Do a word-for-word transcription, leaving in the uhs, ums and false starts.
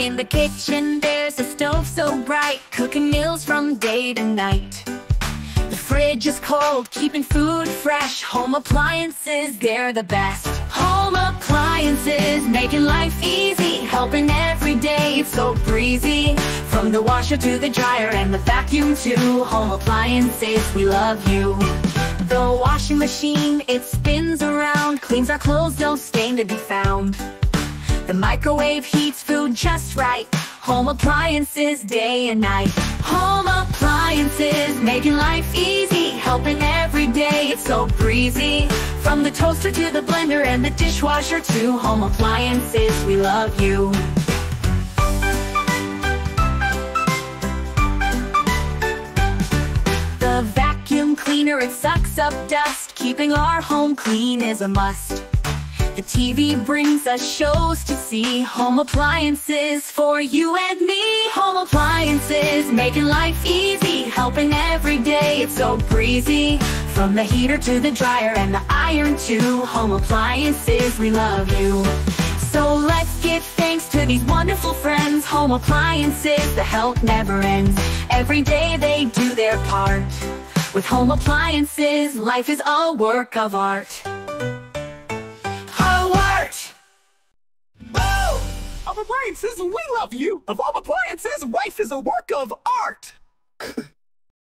In the kitchen there's a stove so bright, cooking meals from day to night. The fridge is cold, keeping food fresh. Home appliances, they're the best. Home appliances, making life easy, helping every day, it's so breezy. From the washer to the dryer and the vacuum too, home appliances, we love you. The washing machine, it spins around, cleans our clothes, no stain to be found. The microwave heats food just right. Home appliances, day and night. Home appliances, making life easy, helping every day, it's so breezy. From the toaster to the blender and the dishwasher to home appliances, we love you. The vacuum cleaner, it sucks up dust. Keeping our home clean is a must. The T V brings us shows to see. Home appliances for you and me. Home appliances, making life easy, helping every day, it's so breezy. From the heater to the dryer and the iron too, home appliances, we love you. So let's give thanks to these wonderful friends. Home appliances, the help never ends. Every day they do their part. With home appliances, life is a work of art. Appliances, we love you. Of all appliances, life is a work of art.